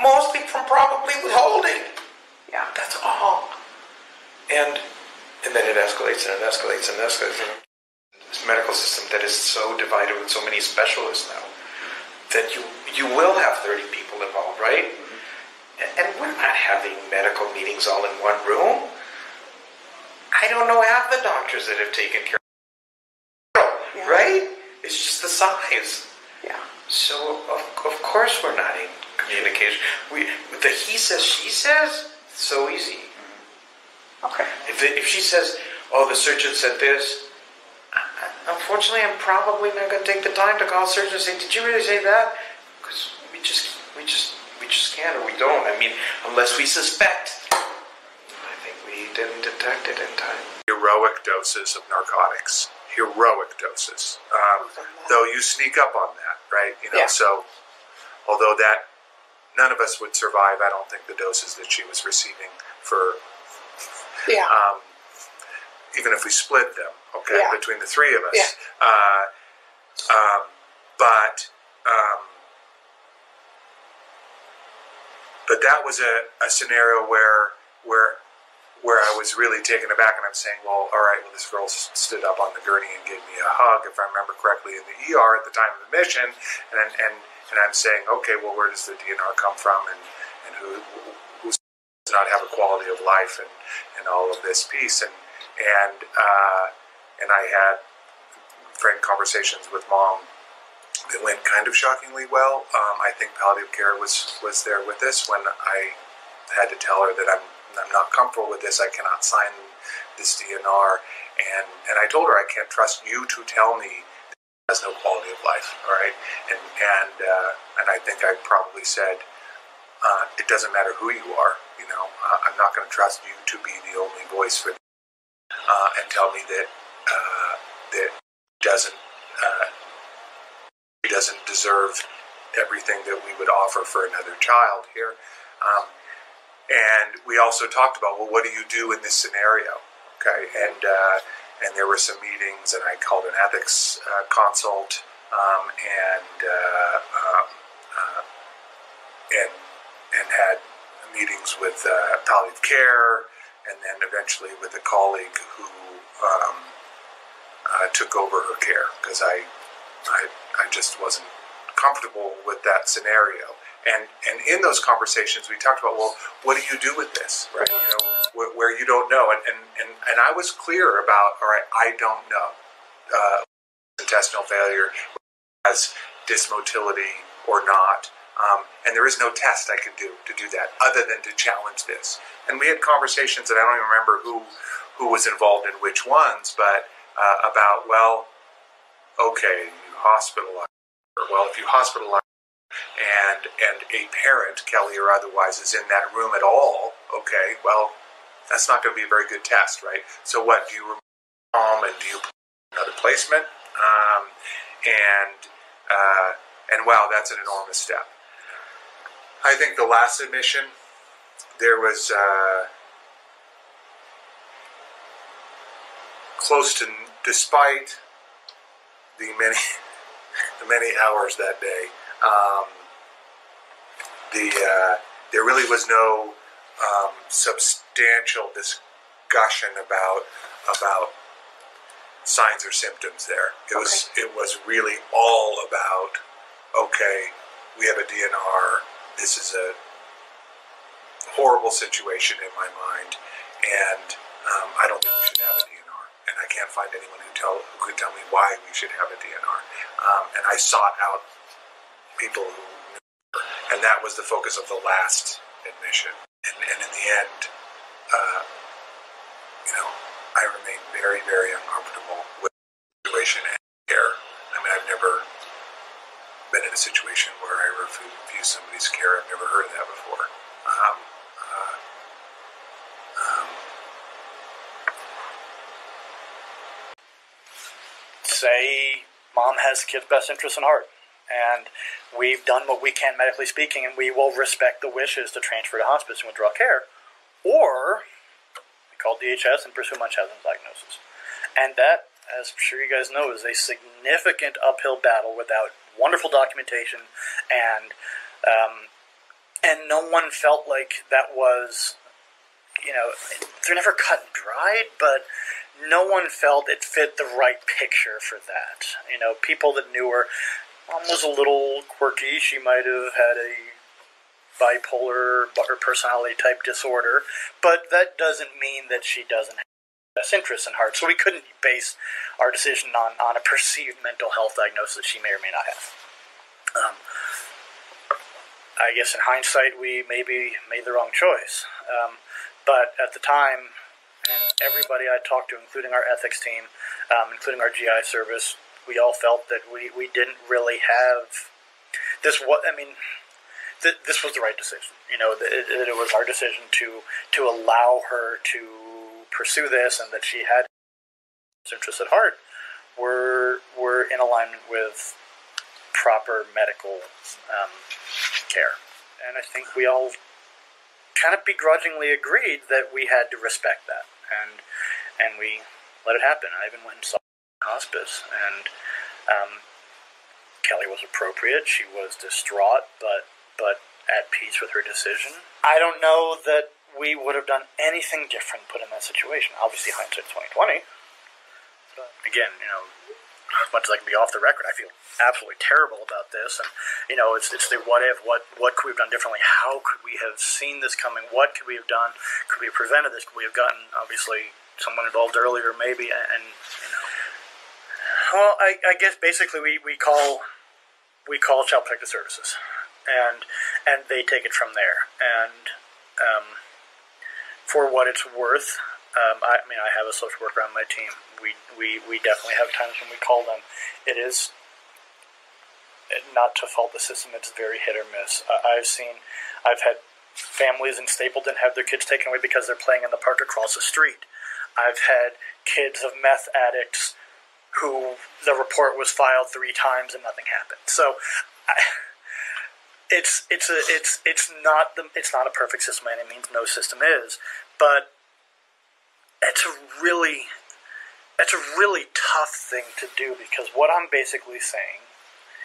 mostly from probably withholding. Yeah. That's all. And and then it escalates and it escalates and it escalates. This medical system that is so divided with so many specialists now that you, you will have thirty people involved, right? Mm-hmm. And we're not having medical meetings all in one room. I don't know half the doctors that have taken care of it, yeah. right? It's just the size. Yeah. So of, of course we're not in communication. We, the he says, she says, it's so easy. Okay. If, the, if she says, oh, the surgeon said this, unfortunately I'm probably not going to take the time to call a surgeon and say, did you really say that? Because we just, we just, we just can't, or we don't. I mean, unless we suspect. I think we didn't detect it in time. Heroic doses of narcotics. Heroic doses. Um, though you sneak up on that, right? You know, yeah. So although that none of us would survive, I don't think the doses that she was receiving for, yeah. um, even if we split them, okay, yeah. between the three of us. Yeah. Uh, um, but um, but that was a, a scenario where where. where I was really taken aback, and I'm saying, well, all right, well, this girl stood up on the gurney and gave me a hug, if I remember correctly, in the E R at the time of admission, and and, and I'm saying, okay, well, where does the D N R come from, and, and who, who does not have a quality of life, and, and all of this piece, and and uh, and I had frank conversations with Mom that went kind of shockingly well. Um, I think palliative care was, was there with this when I had to tell her that I'm I'm not comfortable with this, I cannot sign this D N R, and, and I told her I can't trust you to tell me that has no quality of life, all right? And and uh, and I think I probably said, uh, it doesn't matter who you are, you know, uh, I'm not going to trust you to be the only voice for this, uh, and tell me that uh, that doesn't uh, she doesn't deserve everything that we would offer for another child here. Um, And we also talked about, well, what do you do in this scenario? Okay, and uh, and there were some meetings, and I called an ethics uh, consult, um, and uh, um, uh, and and had meetings with uh, palliative care, and then eventually with a colleague who um, uh, took over her care because I, I I just wasn't comfortable with that scenario. And, and in those conversations, we talked about, well, what do you do with this, right? You know, where, where you don't know. And, and, and, and I was clear about, all right, I don't know. Uh, intestinal failure has dysmotility or not. Um, and there is no test I could do to do that other than to challenge this. And we had conversations, and I don't even remember who, who was involved in which ones, but uh, about, well, okay, you hospitalize. Or, well, if you hospitalize, and and a parent, Kelly or otherwise, is in that room at all, okay, well, that's not going to be a very good test, right? So what, do you remove mom and do you put another placement? Um, and, uh, and wow, that's an enormous step. I think the last admission, there was uh, close to, despite the many, the many hours that day, Um, the uh, there really was no um, substantial discussion about about signs or symptoms there. It was okay. It was really all about, okay, we have a D N R. This is a horrible situation in my mind, and um, I don't think we should have a D N R. And I can't find anyone who tell who could tell me why we should have a D N R. Um, and I sought out people who knew her. And that was the focus of the last admission. And, and in the end, uh, you know, I remained very, very uncomfortable with the situation and care. I mean, I've never been in a situation where I refuse somebody's care. I've never heard of that before. Um, uh, um, Say, mom has the kid's best interest in heart. And we've done what we can, medically speaking, and we will respect the wishes to transfer to hospice and withdraw care. Or we call D H S and pursue Munchausen's diagnosis. And that, as I'm sure you guys know, is a significant uphill battle without wonderful documentation. And, um, and no one felt like that was, you know, they're never cut and dried, but no one felt it fit the right picture for that. You know, people that knew her... Mom was a little quirky. She might have had a bipolar or personality type disorder, but that doesn't mean that she doesn't have best interests in heart. So we couldn't base our decision on, on a perceived mental health diagnosis she may or may not have. Um, I guess in hindsight, we maybe made the wrong choice. Um, but at the time, and everybody I talked to, including our ethics team, um, including our G I service, we all felt that we, we didn't really have this. What I mean, th this was the right decision. You know, it, it was our decision to to allow her to pursue this, and that she had interests at heart were were in alignment with proper medical um, care. And I think we all kind of begrudgingly agreed that we had to respect that, and and we let it happen. I even went and saw hospice, and um, Kelly was appropriate. She was distraught, but but at peace with her decision. I don't know that we would have done anything different put in that situation. Obviously, hindsight twenty twenty. But again, you know, as much as I can be off the record, I feel absolutely terrible about this. And you know, it's it's the what if, what what could we have done differently? How could we have seen this coming? What could we have done? Could we have prevented this? Could we have gotten obviously someone involved earlier, maybe? And you know. Well, I, I guess basically we, we call we call Child Protective Services, and and they take it from there. And um, for what it's worth, um, I, I mean, I have a social worker on my team. We we we definitely have times when we call them. It is not to fault the system. It's very hit or miss. I, I've seen, I've had families in Stapleton have their kids taken away because they're playing in the park across the street. I've had kids of meth addicts who the report was filed three times and nothing happened. So, I, it's it's a, it's it's not the it's not a perfect system, and it means no system is. But it's a really it's a really tough thing to do, because what I'm basically saying,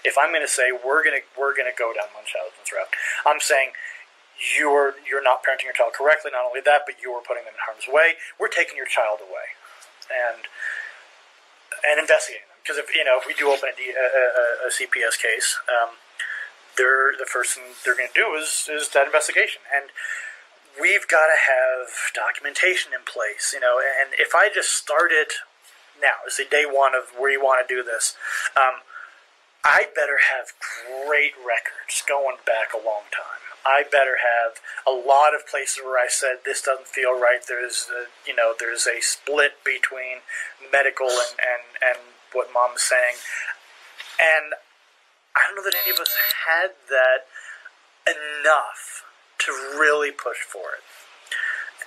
if I'm going to say we're going to we're going to go down Munchausen's route, I'm saying you're you're not parenting your child correctly. Not only that, but you're putting them in harm's way. We're taking your child away, and. And investigating them, because if you know if we do open a, D, a, a, a C P S case, um, they're the first thing they're going to do is is that investigation, and we've got to have documentation in place, you know. And if I just started now, it's the day one of where you want to do this, um, I better have great records going back a long time. I better have a lot of places where I said this doesn't feel right. There's a, you know there's a split between medical and, and, and what mom's saying, and I don't know that any of us had that enough to really push for it.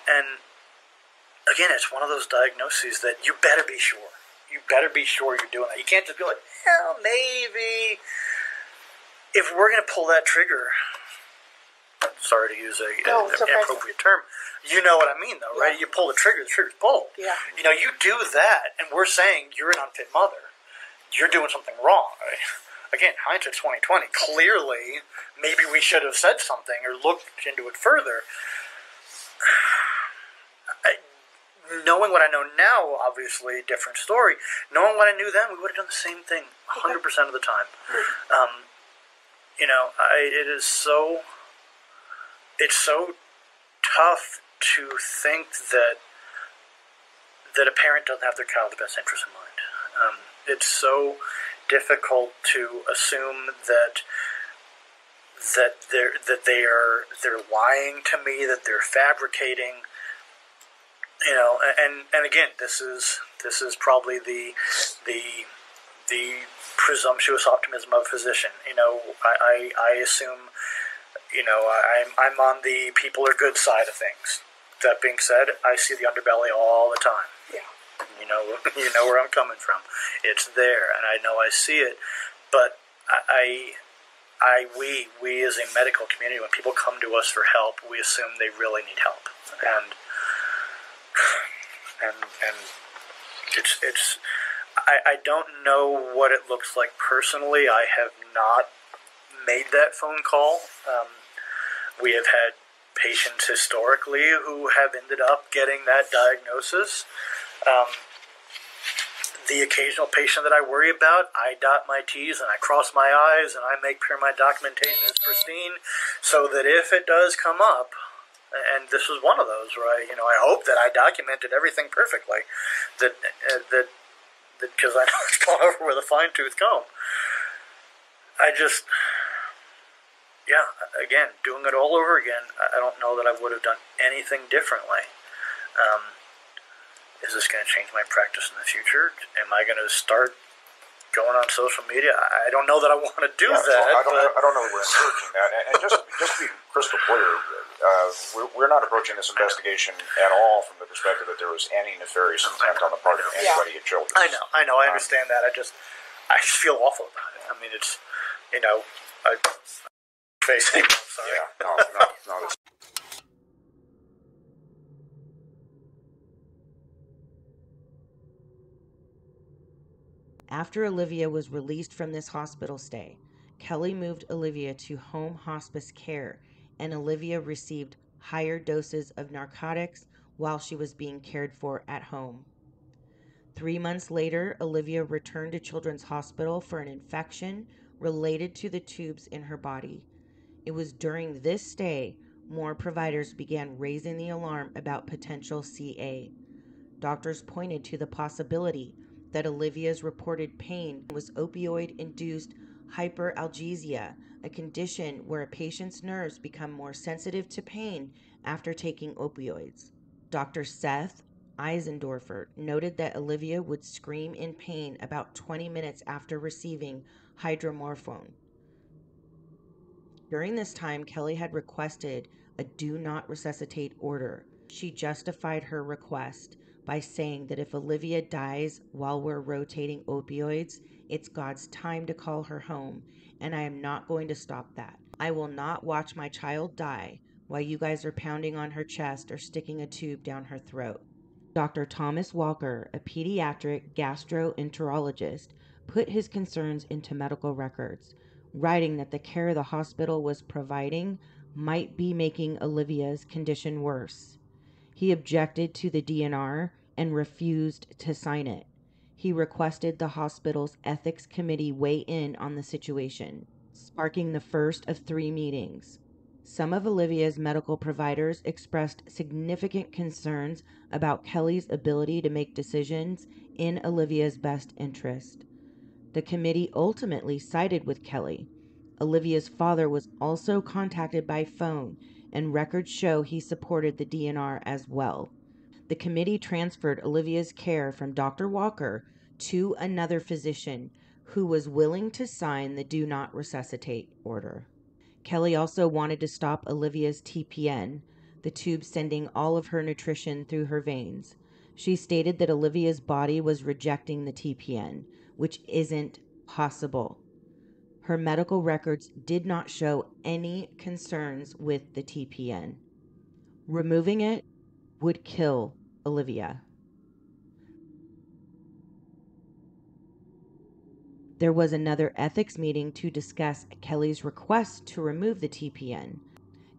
And again, it's one of those diagnoses that you better be sure. You better be sure you're doing that. You can't just be like, well, maybe. If we're going to pull that trigger. Sorry to use a, no, a, an appropriate term. You know what I mean, though, right? Yeah. You pull the trigger, the trigger's pulled. Yeah. You know, you do that, and we're saying you're an unfit mother. You're doing something wrong. Right? Again, hindsight twenty twenty. Clearly, maybe we should have said something or looked into it further. I, knowing what I know now, obviously, different story. Knowing what I knew then, we would have done the same thing one hundred percent of the time. Mm-hmm. um, you know, I, it is so... It's so tough to think that that a parent doesn't have their child's best interest in mind. Um, it's so difficult to assume that that they're that they are they're lying to me, that they're fabricating. You know, and and again, this is this is probably the the the presumptuous optimism of a physician. You know, I I, I assume. You know, I'm, I'm on the people are good side of things. That being said, I see the underbelly all the time. Yeah. You know, you know where I'm coming from. It's there, and I know I see it. But I, I, we, we as a medical community, when people come to us for help, we assume they really need help, and and and it's it's. I, I don't know what it looks like personally. I have not made that phone call. Um, we have had patients historically who have ended up getting that diagnosis. Um, the occasional patient that I worry about, I dot my T's and I cross my I's, and I make sure my documentation is pristine, so that if it does come up, and this was one of those where I, you know, I hope that I documented everything perfectly, that uh, that because I know it's gone over with a fine tooth comb. I just. yeah, again, doing it all over again, I don't know that I would have done anything differently. Um, is this going to change my practice in the future? Am I going to start going on social media? I don't know that I want to do yeah, that. Well, I, don't, but... I don't know we're encouraging that. And, and just, just to be crystal clear, uh, we're, we're not approaching this investigation at all from the perspective that there was any nefarious intent on the part of anybody yeah. at Children's. I know, I know, I understand that. I just, I just feel awful about it. I mean, it's, you know, I, I'm facing, I'm sorry. Yeah, no, no, no. That's... After Olivia was released from this hospital stay, Kelly moved Olivia to home hospice care, and Olivia received higher doses of narcotics while she was being cared for at home. Three months later, Olivia returned to Children's Hospital for an infection related to the tubes in her body. It was during this stay more providers began raising the alarm about potential C A. Doctors pointed to the possibility that Olivia's reported pain was opioid-induced hyperalgesia, a condition where a patient's nerves become more sensitive to pain after taking opioids. Doctor Seth Eisendorfer noted that Olivia would scream in pain about twenty minutes after receiving hydromorphone. During this time, Kelly had requested a do not resuscitate order. She justified her request by saying that if Olivia dies while we're rotating opioids, it's God's time to call her home, and I am not going to stop that. I will not watch my child die while you guys are pounding on her chest or sticking a tube down her throat. Doctor Thomas Walker, a pediatric gastroenterologist, put his concerns into medical records, writing that the care the hospital was providing might be making Olivia's condition worse. He objected to the D N R and refused to sign it. He requested the hospital's ethics committee weigh in on the situation, sparking the first of three meetings. Some of Olivia's medical providers expressed significant concerns about Kelly's ability to make decisions in Olivia's best interest. The committee ultimately sided with Kelly. Olivia's father was also contacted by phone, and records show he supported the D N R as well. The committee transferred Olivia's care from Doctor Walker to another physician who was willing to sign the do not resuscitate order. Kelly also wanted to stop Olivia's T P N, the tube sending all of her nutrition through her veins. She stated that Olivia's body was rejecting the T P N, which isn't possible. Her medical records did not show any concerns with the T P N. Removing it would kill Olivia. There was another ethics meeting to discuss Kelly's request to remove the T P N.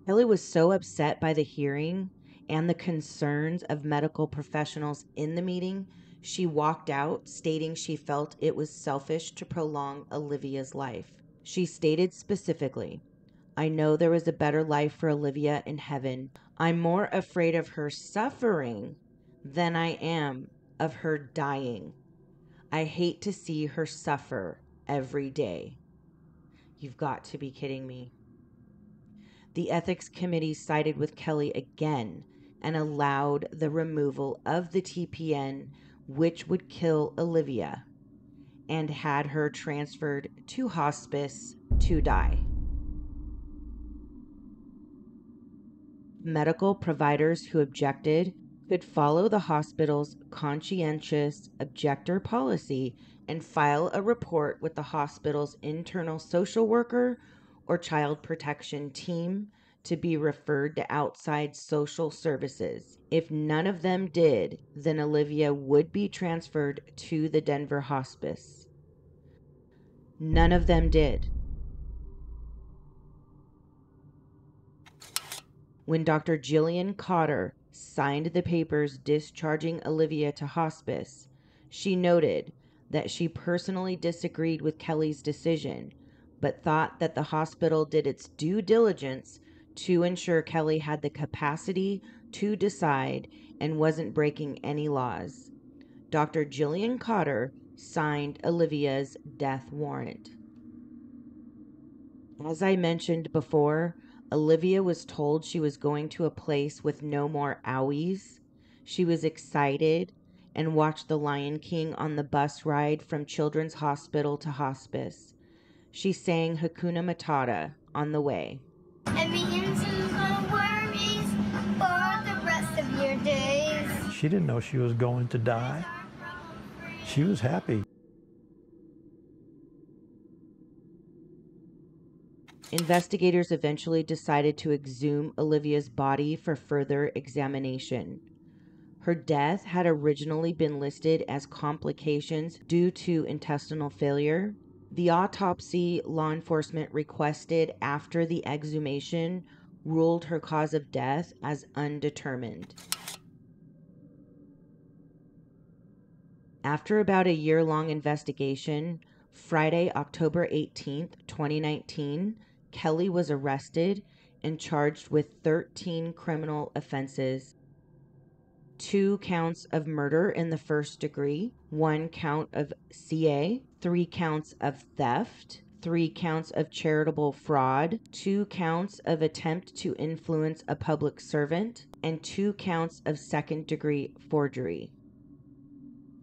Kelly was so upset by the hearing and the concerns of medical professionals in the meeting, she walked out, stating she felt it was selfish to prolong Olivia's life. She stated specifically, "I know there is a better life for Olivia in heaven. I'm more afraid of her suffering than I am of her dying. I hate to see her suffer every day." You've got to be kidding me. The ethics committee sided with Kelly again and allowed the removal of the T P N, which would kill Olivia, and had her transferred to hospice to die. Medical providers who objected could follow the hospital's conscientious objector policy and file a report with the hospital's internal social worker or child protection team to be referred to outside social services. If none of them did, then Olivia would be transferred to the Denver Hospice. None of them did. When Doctor Jillian Cotter signed the papers discharging Olivia to hospice, she noted that she personally disagreed with Kelly's decision, but thought that the hospital did its due diligence to ensure Kelly had the capacity to decide and wasn't breaking any laws. Doctor Jillian Cotter signed Olivia's death warrant. As I mentioned before, Olivia was told she was going to a place with no more owies. She was excited and watched The Lion King on the bus ride from Children's Hospital to Hospice. She sang Hakuna Matata on the way. Every instant of worries for the rest of your days. She didn't know she was going to die. She was happy. Investigators eventually decided to exhume Olivia's body for further examination. Her death had originally been listed as complications due to intestinal failure. The autopsy law enforcement requested after the exhumation ruled her cause of death as undetermined. After about a year-long investigation, Friday, October eighteenth, twenty nineteen, Kelly was arrested and charged with thirteen criminal offenses. Two counts of murder in the first degree, one count of C A, three counts of theft, three counts of charitable fraud, two counts of attempt to influence a public servant, and two counts of second degree forgery.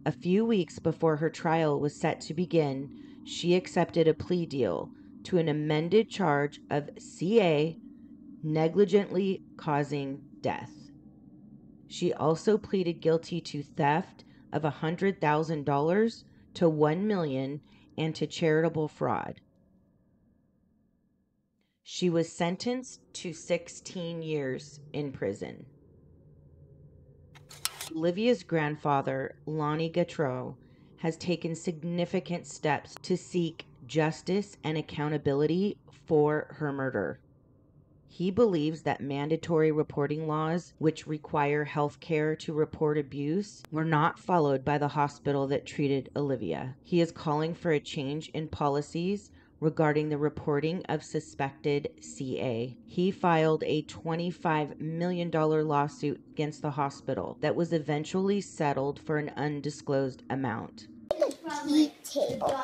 A few weeks before her trial was set to begin, she accepted a plea deal to an amended charge of C A, negligently causing death. She also pleaded guilty to theft of one hundred thousand dollars to one million dollars and to charitable fraud. She was sentenced to sixteen years in prison. Olivia's grandfather, Lonnie Gautreaux, has taken significant steps to seek justice and accountability for her murder. He believes that mandatory reporting laws, which require healthcare to report abuse, were not followed by the hospital that treated Olivia. He is calling for a change in policies regarding the reporting of suspected C A. He filed a twenty-five million dollars lawsuit against the hospital that was eventually settled for an undisclosed amount. Table.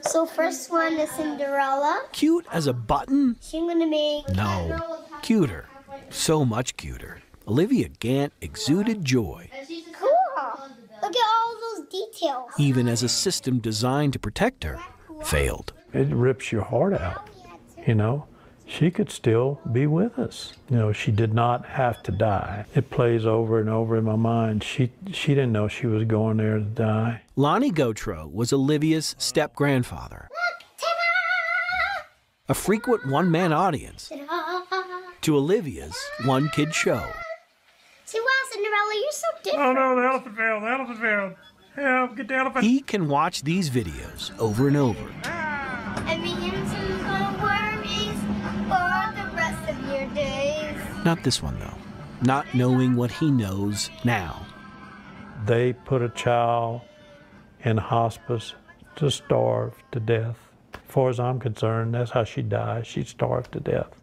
So first one is Cinderella. Cute as a button? She's gonna make... No, cuter. So much cuter. Olivia Gant exuded joy. Cool. Look at all those details. Even as a system designed to protect her, failed. It rips your heart out, you know. She could still be with us. You know, she did not have to die. It plays over and over in my mind. She she didn't know she was going there to die. Lonnie Gautreaux was Olivia's step-grandfather. Look, ta-da! A frequent one-man audience to Olivia's one-kid show. See, wow, Cinderella, you're so different. Oh, no, the elephant fell, the elephant fell. Help, get the elephant. He can watch these videos over and over. Ah. I mean, not this one, though. Not knowing what he knows now. They put a child in hospice to starve to death. As far as I'm concerned, that's how she died. She starved to death.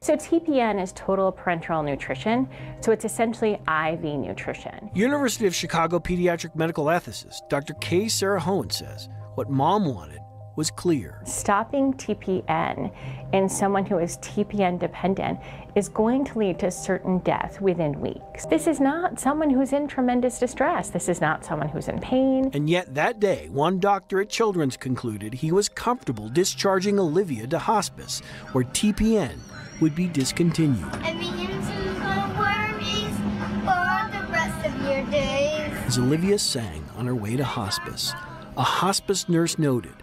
So T P N is total parenteral nutrition, so it's essentially I V nutrition. University of Chicago pediatric medical ethicist Doctor K. Sarah Hohen says what mom wanted was clear. Stopping T P N in someone who is T P N dependent is going to lead to certain death within weeks. This is not someone who's in tremendous distress. This is not someone who's in pain. And yet that day, one doctor at Children's concluded he was comfortable discharging Olivia to hospice, where T P N would be discontinued. And the internal worries for the rest of your days. As Olivia sang on her way to hospice, a hospice nurse noted,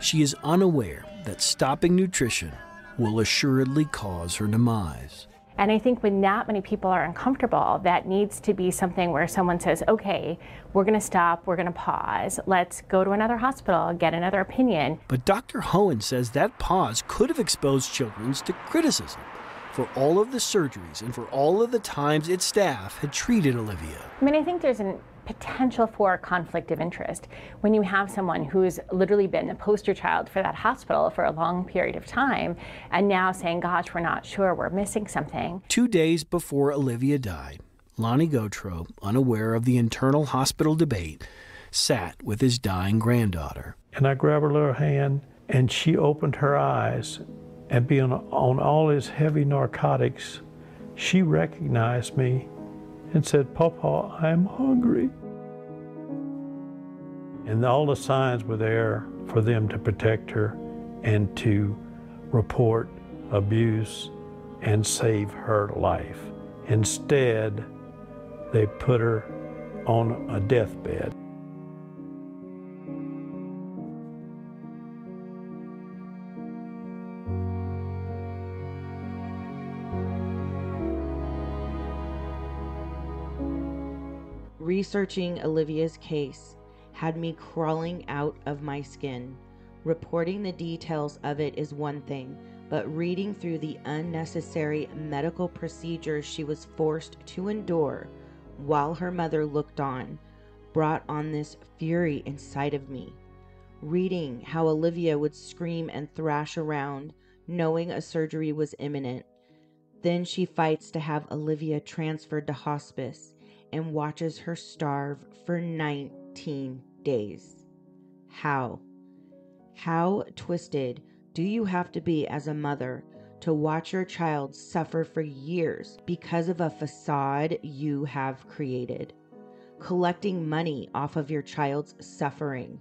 she is unaware that stopping nutrition will assuredly cause her demise. And I think when that many people are uncomfortable, that needs to be something where someone says, okay, we're gonna stop, we're gonna pause, let's go to another hospital, get another opinion. But Doctor Hohen says that pause could have exposed Children's to criticism for all of the surgeries and for all of the times its staff had treated Olivia. I mean, I think there's an potential for conflict of interest when you have someone who's literally been a poster child for that hospital for a long period of time and now saying, gosh, we're not sure, we're missing something. Two days before Olivia died, Lonnie Gautreaux, unaware of the internal hospital debate, sat with his dying granddaughter. And I grabbed her little hand and she opened her eyes and being on all his heavy narcotics, she recognized me and said, "Papa, I'm hungry." And all the signs were there for them to protect her and to report abuse and save her life. Instead, they put her on a deathbed. Researching Olivia's case had me crawling out of my skin. Reporting the details of it is one thing, but reading through the unnecessary medical procedures she was forced to endure while her mother looked on brought on this fury inside of me. Reading how Olivia would scream and thrash around, knowing a surgery was imminent. Then she fights to have Olivia transferred to hospice and watches her starve for nineteen days. How? How twisted do you have to be as a mother to watch your child suffer for years because of a facade you have created, collecting money off of your child's suffering?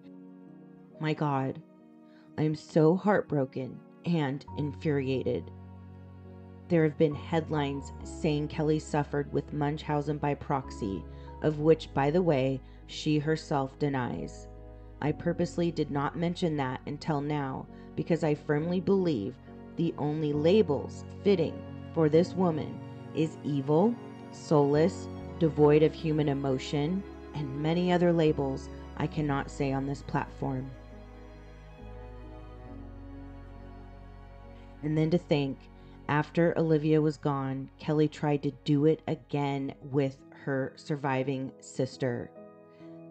My God, I am so heartbroken and infuriated. There have been headlines saying Kelly suffered with Munchausen by proxy, of which, by the way, she herself denies. I purposely did not mention that until now because I firmly believe the only labels fitting for this woman is evil, soulless, devoid of human emotion, and many other labels I cannot say on this platform. And then to think, after Olivia was gone, Kelly tried to do it again with her surviving sister.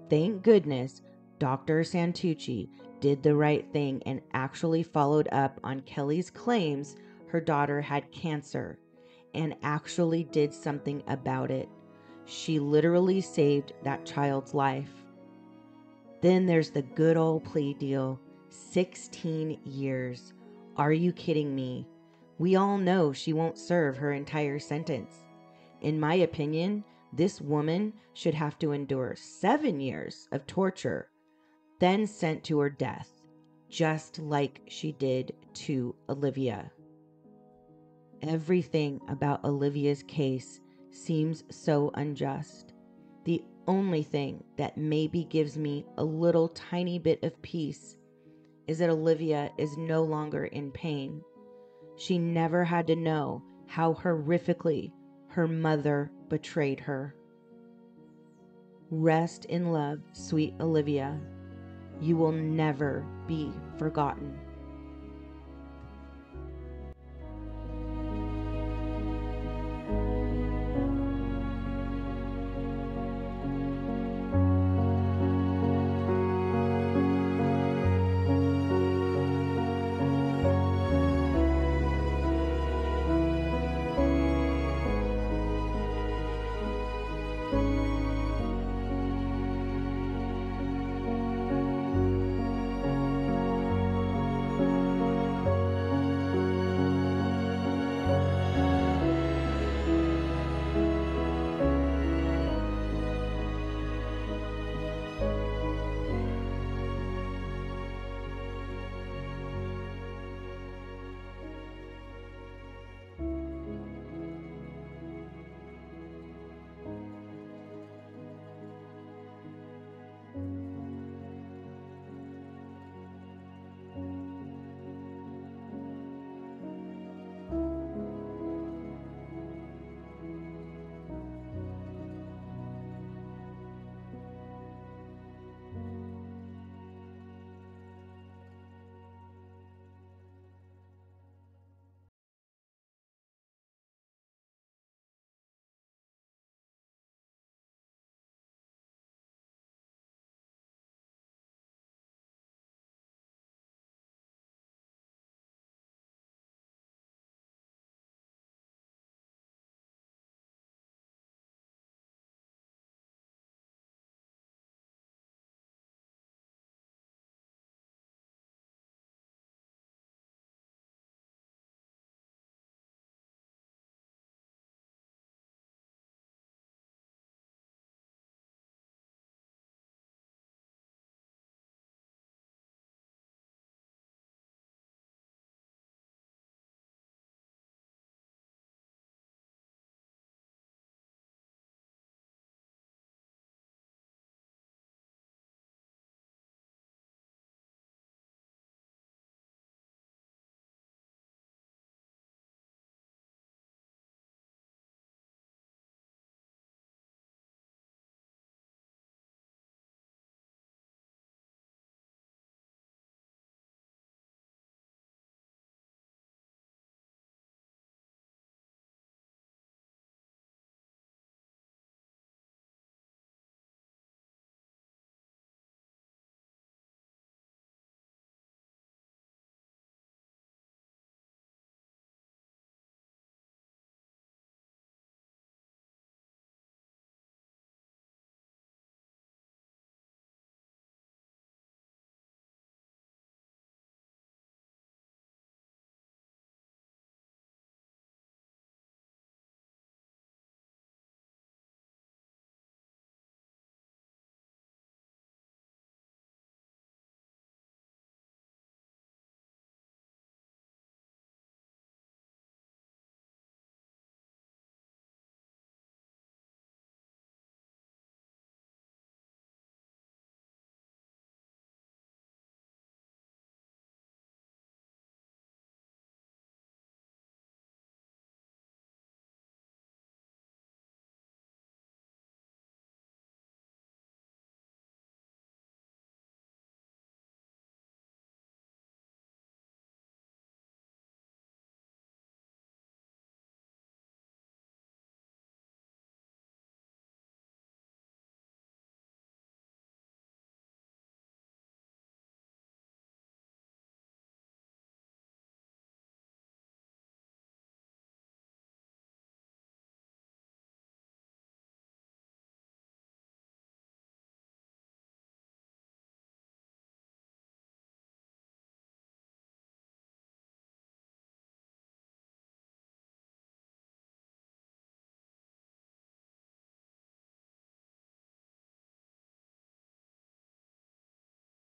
Thank goodness Doctor Santucci did the right thing and actually followed up on Kelly's claims her daughter had cancer and actually did something about it. She literally saved that child's life. Then there's the good old plea deal. sixteen years. Are you kidding me? We all know she won't serve her entire sentence. In my opinion, this woman should have to endure seven years of torture, then sent to her death, just like she did to Olivia. Everything about Olivia's case seems so unjust. The only thing that maybe gives me a little tiny bit of peace is that Olivia is no longer in pain. She never had to know how horrifically her mother betrayed her. Rest in love, sweet Olivia. You will never be forgotten.